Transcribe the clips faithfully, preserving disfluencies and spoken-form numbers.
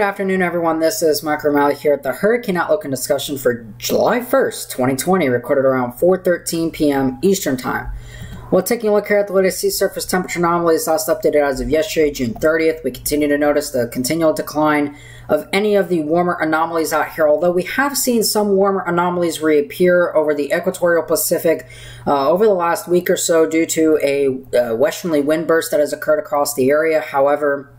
Good afternoon, everyone. This is Mike Remaley here at the Hurricane Outlook and Discussion for July first, twenty twenty, recorded around four thirteen p m Eastern Time. Well, taking a look here at the latest sea surface temperature anomalies last updated as of yesterday, June thirtieth, we continue to notice the continual decline of any of the warmer anomalies out here, although we have seen some warmer anomalies reappear over the equatorial Pacific uh, over the last week or so due to a uh, westerly wind burst that has occurred across the area. However,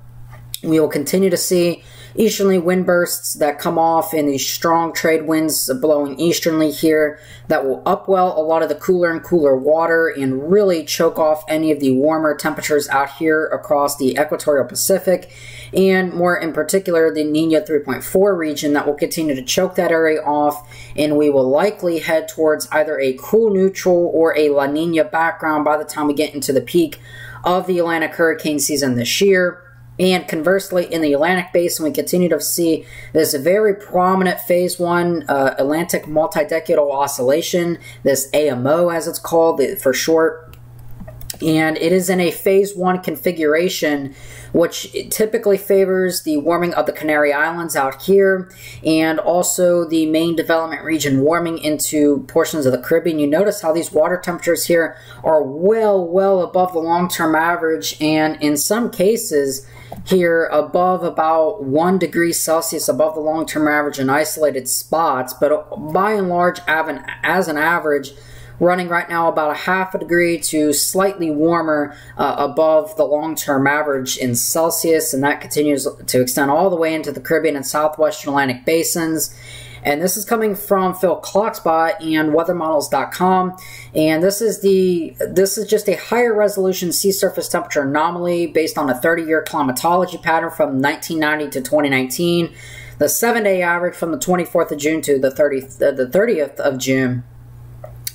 we will continue to see easterly wind bursts that come off in these strong trade winds blowing easterly here that will upwell a lot of the cooler and cooler water and really choke off any of the warmer temperatures out here across the equatorial Pacific, and more in particular the Nina three point four region that will continue to choke that area off, and we will likely head towards either a cool neutral or a La Nina background by the time we get into the peak of the Atlantic hurricane season this year. And conversely, in the Atlantic Basin, we continue to see this very prominent Phase one uh, Atlantic Multidecadal Oscillation, this A M O as it's called for short. And it is in a Phase one configuration, which typically favors the warming of the Canary Islands out here and also the main development region warming into portions of the Caribbean. You notice how these water temperatures here are well, well above the long-term average, and in some cases here above about one degree Celsius above the long-term average in isolated spots, but by and large as an average running right now about a half a degree to slightly warmer uh, above the long-term average in Celsius, and that continues to extend all the way into the Caribbean and southwestern Atlantic basins. And this is coming from Phil Clockspot and weather models dot com, and this is the this is just a higher resolution sea surface temperature anomaly based on a thirty-year climatology pattern from nineteen ninety to twenty nineteen, the seven-day average from the twenty-fourth of June to the thirtieth of June.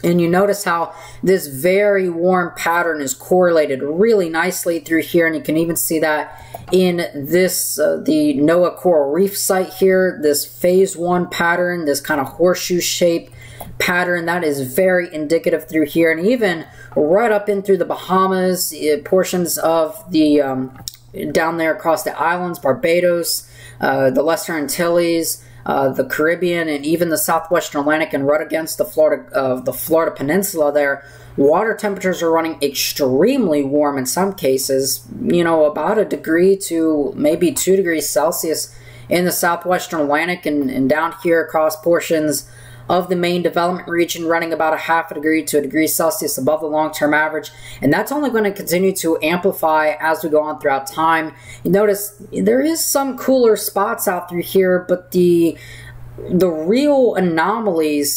And you notice how this very warm pattern is correlated really nicely through here, and you can even see that in this uh, the Noah Coral Reef site here, this phase one pattern, this kind of horseshoe shape pattern that is very indicative through here, and even right up in through the Bahamas, uh, portions of the um, down there across the islands, Barbados, uh, the Lesser Antilles, Uh, the Caribbean, and even the southwestern Atlantic, and right against the Florida of uh, the Florida Peninsula there, water temperatures are running extremely warm in some cases, you know, about a degree to maybe two degrees Celsius in the southwestern Atlantic, and, and down here across portions of the main development region running about a half a degree to a degree Celsius above the long-term average. And that's only going to continue to amplify as we go on throughout time. You notice there is some cooler spots out through here, but the the real anomalies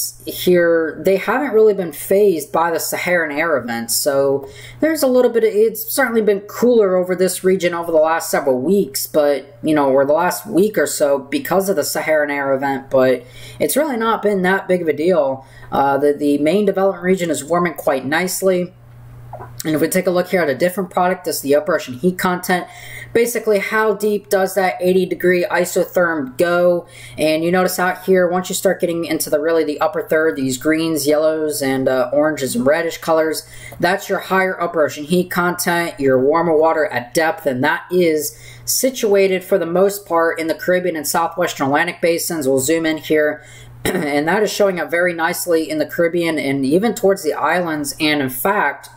here, they haven't really been phased by the Saharan air events. So there's a little bit of, it's certainly been cooler over this region over the last several weeks, but, you know, or the last week or so because of the Saharan air event, but it's really not been that big of a deal. Uh, the, the main development region is warming quite nicely. And if we take a look here at a different product, this is the upper ocean heat content. Basically, how deep does that eighty degree isotherm go? And you notice out here, once you start getting into the really the upper third, these greens, yellows, and uh, oranges and reddish colors, that's your higher upper ocean heat content, your warmer water at depth, and that is situated for the most part in the Caribbean and southwestern Atlantic basins. We'll zoom in here. And that is showing up very nicely in the Caribbean and even towards the islands, and in fact,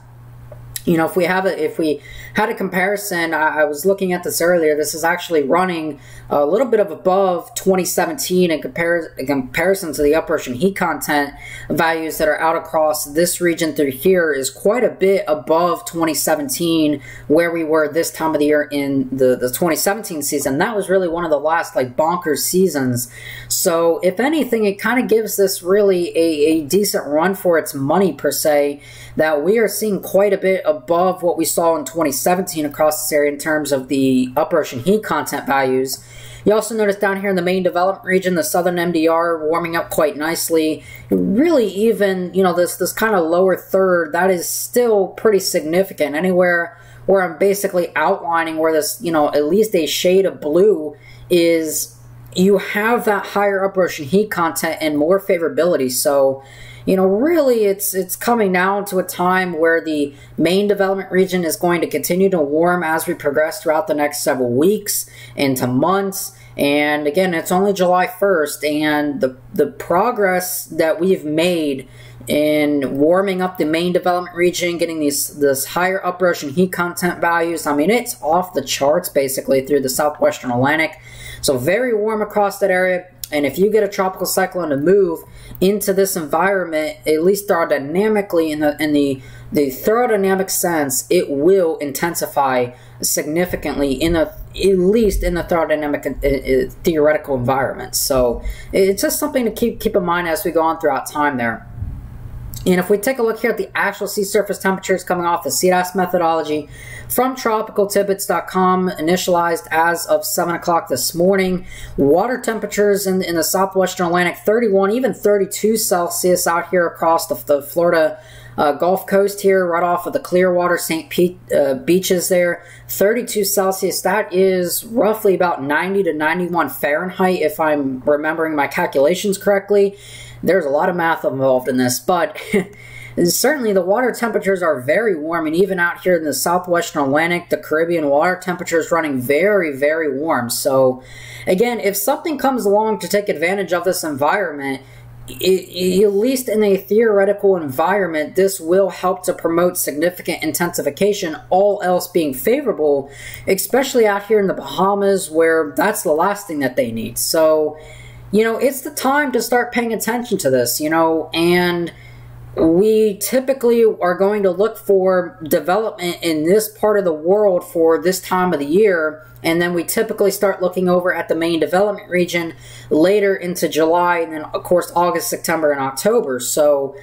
you know, if we have a, if we had a comparison, I, I was looking at this earlier. This is actually running a little bit of above twenty seventeen in, compar in comparison to the upper ocean heat content values that are out across this region through here is quite a bit above twenty seventeen, where we were this time of the year in the, the twenty seventeen season. That was really one of the last like bonkers seasons. So if anything, it kind of gives this really a, a decent run for its money per se, that we are seeing quite a bit of above what we saw in twenty seventeen across this area in terms of the upper ocean heat content values. You also notice down here in the main development region, the southern M D R warming up quite nicely. Really even, you know, this, this kind of lower third, that is still pretty significant. Anywhere where I'm basically outlining where this, you know, at least a shade of blue is, you have that higher upper ocean heat content and more favorability. So, you know, really it's it's coming now to a time where the main development region is going to continue to warm as we progress throughout the next several weeks into months, And again, it's only July first, and the, the progress that we've made in warming up the main development region, getting these this higher uprush and heat content values, I mean, it's off the charts basically through the southwestern Atlantic. So very warm across that area. And if you get a tropical cyclone to move into this environment, at least aerodynamically, in the in the, the thermodynamic sense, it will intensify significantly in the at least in the thermodynamic uh, theoretical environment. So it's just something to keep keep in mind as we go on throughout time there. And if we take a look here at the actual sea surface temperatures coming off the C D A S methodology from Tropical Tidbits dot com, initialized as of seven o'clock this morning, water temperatures in, in the southwestern Atlantic, thirty-one, even thirty-two Celsius out here across the, the Florida uh, Gulf Coast here, right off of the Clearwater, Saint Pete uh, beaches there, thirty-two Celsius. That is roughly about ninety to ninety-one Fahrenheit, if I'm remembering my calculations correctly. There's a lot of math involved in this, but certainly the water temperatures are very warm, and even out here in the southwestern Atlantic, the Caribbean, water temperatures running very, very warm. So again, if something comes along to take advantage of this environment, It, it, at least in a theoretical environment, this will help to promote significant intensification, all else being favorable, especially out here in the Bahamas, where that's the last thing that they need. So, you know, it's the time to start paying attention to this, you know, and we typically are going to look for development in this part of the world for this time of the year, and then we typically start looking over at the main development region later into July, and then of course August, September, and October. So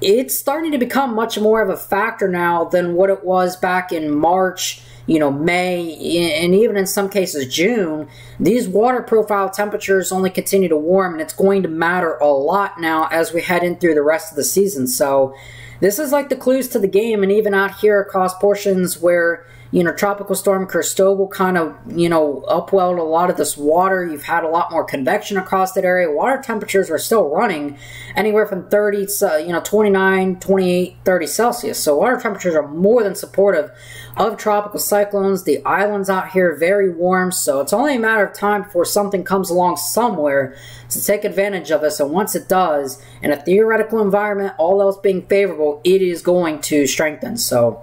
it's starting to become much more of a factor now than what it was back in March, you know, May, and even in some cases June. These water profile temperatures only continue to warm, and it's going to matter a lot now as we head in through the rest of the season. So this is like the clues to the game, and even out here across portions where, you know, Tropical Storm Cristobal kind of, you know, upwelled a lot of this water. You've had a lot more convection across that area. Water temperatures are still running anywhere from thirty, uh, you know, twenty-nine, twenty-eight, thirty Celsius. So water temperatures are more than supportive of tropical cyclones. The islands out here are very warm, so it's only a matter of time before something comes along somewhere to take advantage of this. And once it does, in a theoretical environment, all else being favorable, it is going to strengthen. So,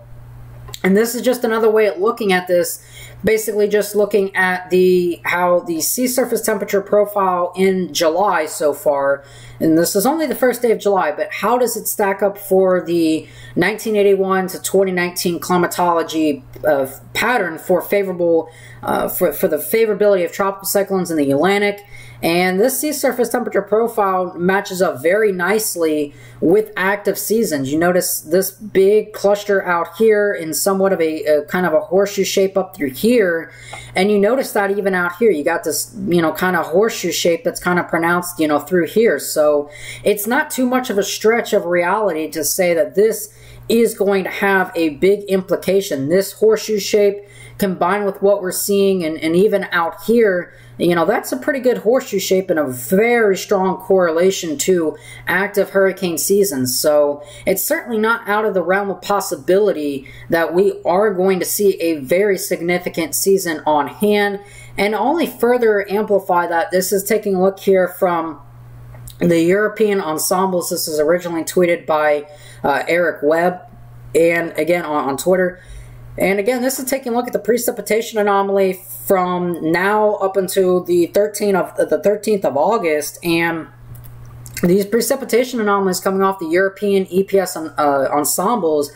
and this is just another way of looking at this, basically just looking at the how the sea surface temperature profile in July so far, and this is only the first day of July, but how does it stack up for the nineteen eighty-one to twenty nineteen climatology uh, pattern for favorable uh, for, for the favorability of tropical cyclones in the Atlantic? And this sea surface temperature profile matches up very nicely with active seasons. You notice this big cluster out here in somewhat of a, a kind of a horseshoe shape up through here. And you notice that even out here, you got this, you know, kind of horseshoe shape that's kind of pronounced, you know, through here. So it's not too much of a stretch of reality to say that this is going to have a big implication. This horseshoe shape combined with what we're seeing, and, and even out here, you know, that's a pretty good horseshoe shape and a very strong correlation to active hurricane seasons. So it's certainly not out of the realm of possibility that we are going to see a very significant season on hand. And only further amplify that, this is taking a look here from the European ensembles. This is originally tweeted by uh, Eric Webb, and again on, on Twitter. And again, this is taking a look at the precipitation anomaly from now up until the thirteenth of August, and these precipitation anomalies coming off the European E P S uh, ensembles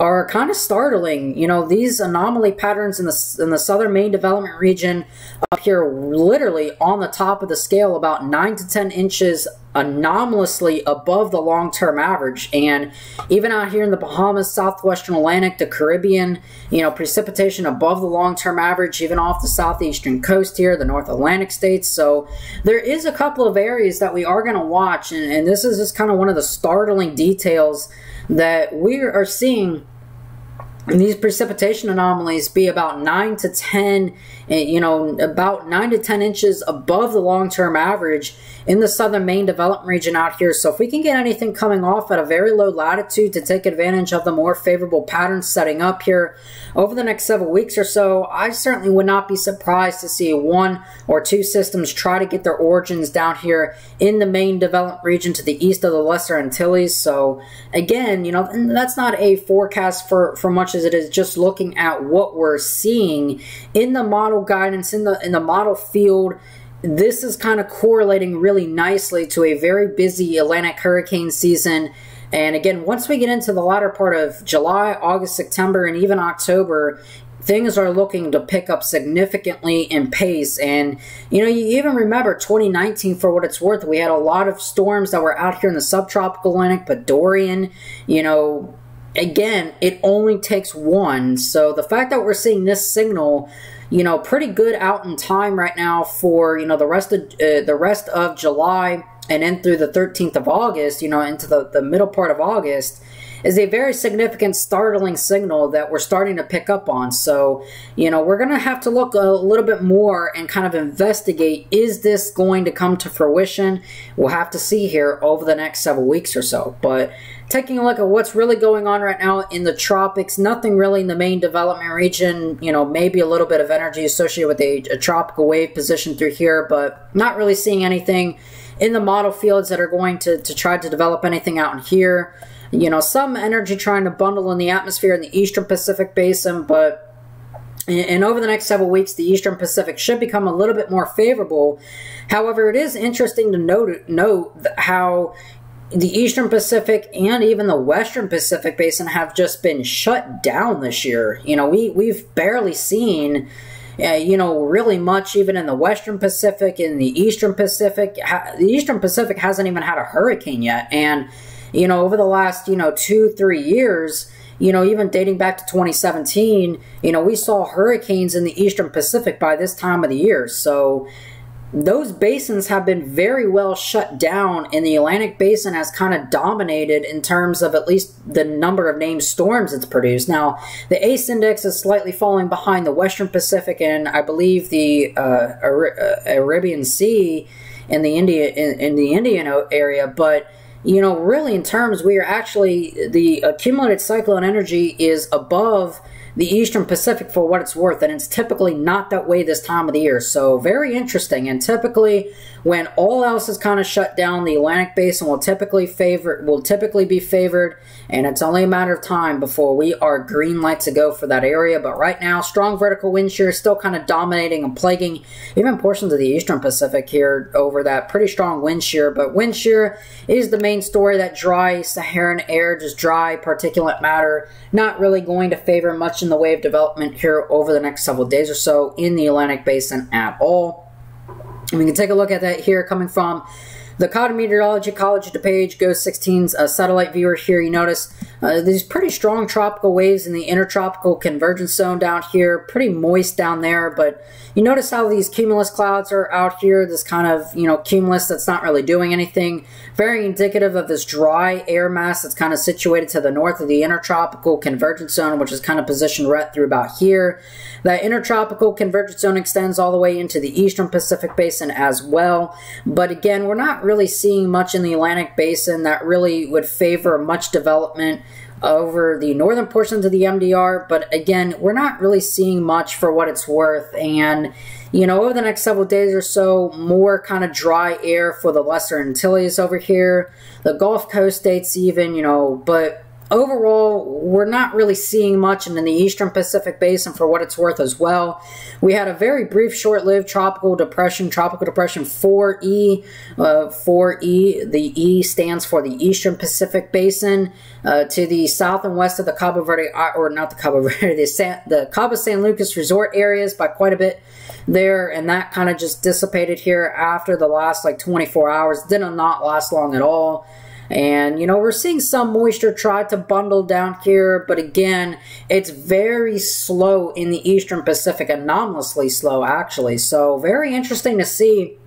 are kind of startling. You know, these anomaly patterns in the in the southern main development region up here, literally on the top of the scale, about nine to ten inches anomalously above the long-term average. And even out here in the Bahamas, southwestern Atlantic, the Caribbean, you know, precipitation above the long-term average, even off the southeastern coast here, the North Atlantic states. So there is a couple of areas that we are going to watch, and, and this is just kind of one of the startling details that we are seeing And these precipitation anomalies be about nine to ten, you know, about nine to ten inches above the long-term average in the southern main development region out here. So if we can get anything coming off at a very low latitude to take advantage of the more favorable patterns setting up here over the next several weeks or so, I certainly would not be surprised to see one or two systems try to get their origins down here in the main development region to the east of the Lesser Antilles. So again, you know, that's not a forecast for, for much as it is just looking at what we're seeing in the model guidance, in the in the model field. This is kind of correlating really nicely to a very busy Atlantic hurricane season. And again, once we get into the latter part of July, August, September, and even October, things are looking to pick up significantly in pace. And, you know, you even remember twenty nineteen for what it's worth. We had a lot of storms that were out here in the subtropical Atlantic, but Dorian, you know, again, it only takes one. So the fact that we're seeing this signal, you know, pretty good out in time right now for, you know, the rest of uh, the rest of July and then through the thirteenth of August, you know, into the, the middle part of August, is a very significant, startling signal that we're starting to pick up on. So, you know, we're going to have to look a little bit more and kind of investigate, is this going to come to fruition? We'll have to see here over the next several weeks or so. But taking a look at what's really going on right now in the tropics, nothing really in the main development region, you know, maybe a little bit of energy associated with a, a tropical wave position through here, but not really seeing anything in the model fields that are going to, to try to develop anything out in here. You know, some energy trying to bundle in the atmosphere in the Eastern Pacific Basin, but and over the next several weeks, the Eastern Pacific should become a little bit more favorable. However, it is interesting to note, note how the Eastern Pacific and even the Western Pacific Basin have just been shut down this year. You know, we, we've barely seen, uh, you know, really much even in the Western Pacific, in the Eastern Pacific. The Eastern Pacific hasn't even had a hurricane yet, and you know, over the last, you know, two, three years, you know, even dating back to twenty seventeen, you know, we saw hurricanes in the Eastern Pacific by this time of the year. So those basins have been very well shut down, and the Atlantic Basin has kind of dominated in terms of at least the number of named storms it's produced. Now, the A C E index is slightly falling behind the Western Pacific and I believe the uh, Arabian Sea and the India in, in the Indian area, but you know, really in terms, we are actually, the accumulated cyclone energy is above the Eastern Pacific for what it's worth, and it's typically not that way this time of the year. So very interesting, and typically when all else is kind of shut down, the Atlantic Basin will typically favor, will typically be favored, and it's only a matter of time before we are green light to go for that area. But right now, strong vertical wind shear is still kind of dominating and plaguing even portions of the Eastern Pacific here over that pretty strong wind shear. But wind shear is the main story. That dry Saharan air, just dry particulate matter, not really going to favor much in the way of development here over the next several days or so in the Atlantic Basin at all. And we can take a look at that here coming from the College of Meteorology, College of DuPage, GOES sixteen's uh, satellite viewer here. You notice uh, these pretty strong tropical waves in the intertropical convergence zone down here, pretty moist down there, but you notice how these cumulus clouds are out here, this kind of, you know, cumulus that's not really doing anything, very indicative of this dry air mass that's kind of situated to the north of the intertropical convergence zone, which is kind of positioned right through about here. That intertropical convergence zone extends all the way into the Eastern Pacific Basin as well, but again, we're not really seeing much in the Atlantic Basin that really would favor much development over the northern portions of the M D R. But again, we're not really seeing much for what it's worth, and you know, over the next several days or so, more kind of dry air for the Lesser Antilles over here, the Gulf Coast states even, you know, but overall, we're not really seeing much. And in the Eastern Pacific Basin, for what it's worth as well, we had a very brief, short-lived tropical depression, Tropical Depression four E. Uh, four E, the E stands for the Eastern Pacific Basin, uh, to the south and west of the Cabo Verde, or not the Cabo Verde, the, San, the Cabo San Lucas resort areas by quite a bit there, and that kind of just dissipated here after the last, like, twenty-four hours. Did not last long at all. And, you know, we're seeing some moisture try to bundle down here, but again, it's very slow in the Eastern Pacific, anomalously slow, actually. So very interesting to see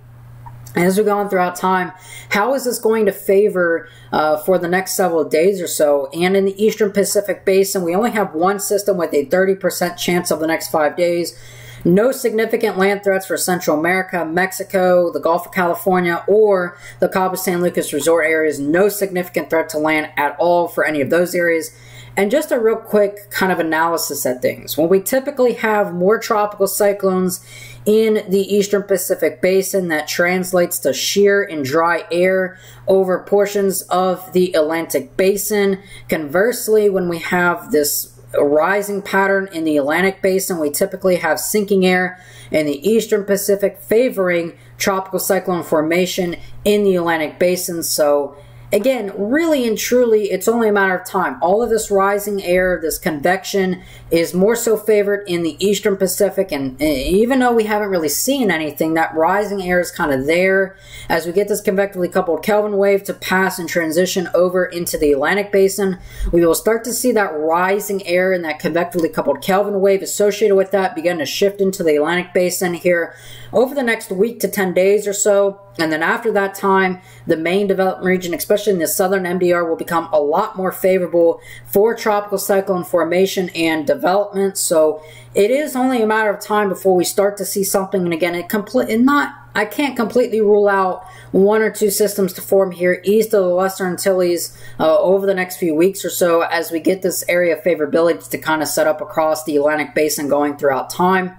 as we go on throughout time, how is this going to favor uh, for the next several days or so? And in the Eastern Pacific Basin, we only have one system with a thirty percent chance of the next five days. No significant land threats for Central America, Mexico, the Gulf of California, or the Cabo San Lucas resort areas. No significant threat to land at all for any of those areas. And just a real quick kind of analysis at things. When we typically have more tropical cyclones in the Eastern Pacific Basin, that translates to sheer and dry air over portions of the Atlantic Basin. Conversely, when we have this a rising pattern in the Atlantic Basin, we typically have sinking air in the Eastern Pacific favoring tropical cyclone formation in the Atlantic Basin. So again, really and truly, it's only a matter of time. All of this rising air, this convection, is more so favored in the Eastern Pacific, and even though we haven't really seen anything, that rising air is kind of there as we get this convectively coupled Kelvin wave to pass and transition over into the Atlantic Basin. We will start to see that rising air and that convectively coupled Kelvin wave associated with that begin to shift into the Atlantic Basin here over the next week to ten days or so. And then after that time, the main development region, especially in the southern M D R, will become a lot more favorable for tropical cyclone formation and development. So it is only a matter of time before we start to see something. And again, it complete and not I can't completely rule out one or two systems to form here east of the Lesser Antilles uh, over the next few weeks or so, as we get this area of favorability to kind of set up across the Atlantic Basin going throughout time.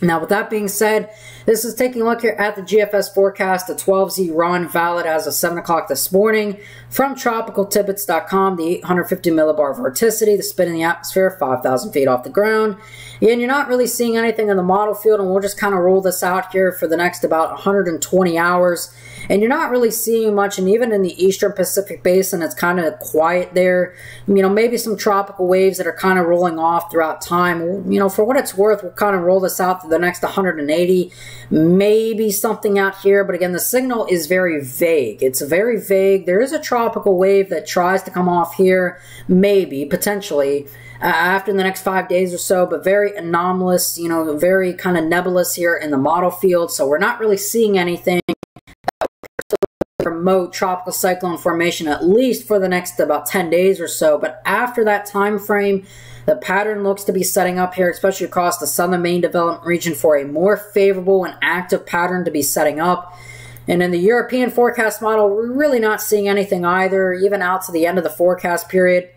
Now, with that being said, this is taking a look here at the G F S forecast, the twelve Z run valid as of seven o'clock this morning from tropical tidbits dot com, the eight hundred fifty millibar vorticity, the spin in the atmosphere, five thousand feet off the ground. And you're not really seeing anything in the model field, and we'll just kind of roll this out here for the next about one hundred twenty hours. And you're not really seeing much, and even in the Eastern Pacific Basin, it's kind of quiet there. You know, maybe some tropical waves that are kind of rolling off throughout time. You know, for what it's worth, we'll kind of roll this out for the next one hundred eighty, maybe something out here. But again, the signal is very vague. It's very vague. There is a tropical wave that tries to come off here, maybe, potentially, Uh, after the next five days or so, but very anomalous, you know, very kind of nebulous here in the model field. So we're not really seeing anything that would promote tropical cyclone formation, at least for the next about ten days or so. But after that time frame, the pattern looks to be setting up here, especially across the southern main development region, for a more favorable and active pattern to be setting up. And in the European forecast model, we're really not seeing anything either, even out to the end of the forecast period.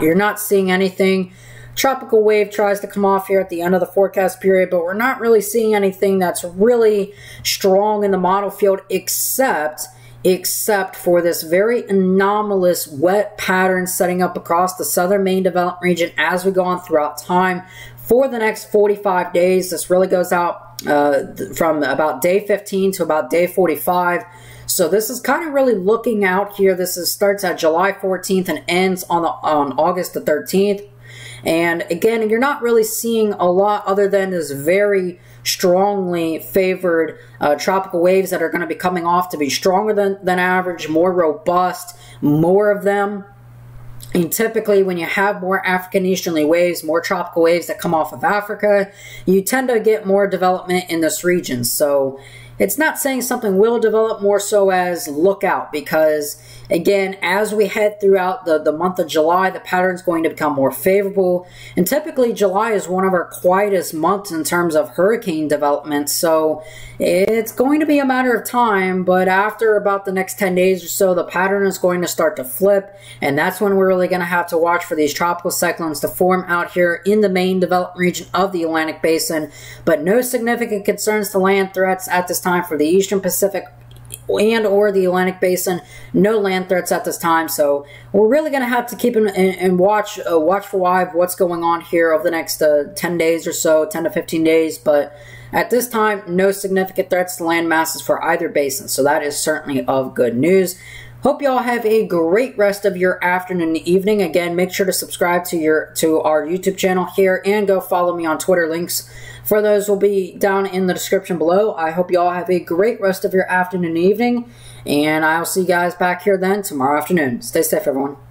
You're not seeing anything. Tropical wave tries to come off here at the end of the forecast period, but we're not really seeing anything that's really strong in the model field, except except for this very anomalous wet pattern setting up across the southern main development region as we go on throughout time for the next forty-five days. This really goes out uh, from about day fifteen to about day forty-five. So this is kind of really looking out here. This is, starts at July fourteenth and ends on, the, on August the thirteenth. And again, you're not really seeing a lot other than this very strongly favored uh, tropical waves that are going to be coming off to be stronger than, than average, more robust, more of them. And typically when you have more African easterly waves, more tropical waves that come off of Africa, you tend to get more development in this region. So it's not saying something will develop, more so as look out, because again, as we head throughout the, the month of July, the pattern's going to become more favorable. And typically July is one of our quietest months in terms of hurricane development. So it's going to be a matter of time, but after about the next ten days or so, the pattern is going to start to flip. And that's when we're really going to have to watch for these tropical cyclones to form out here in the main development region of the Atlantic Basin. But no significant concerns to land threats at this time for the Eastern Pacific and or the Atlantic Basin. No land threats at this time, so we're really going to have to keep in, in, in watch uh, watchful eye of what's going on here over the next uh, ten days or so, ten to fifteen days. But at this time, no significant threats to land masses for either basin, so that is certainly of good news. Hope y'all have a great rest of your afternoon and evening. Again, make sure to subscribe to your to our YouTube channel here, and go follow me on Twitter. Links for those will be down in the description below. I hope y'all have a great rest of your afternoon and evening, and I'll see you guys back here then tomorrow afternoon. Stay safe, everyone.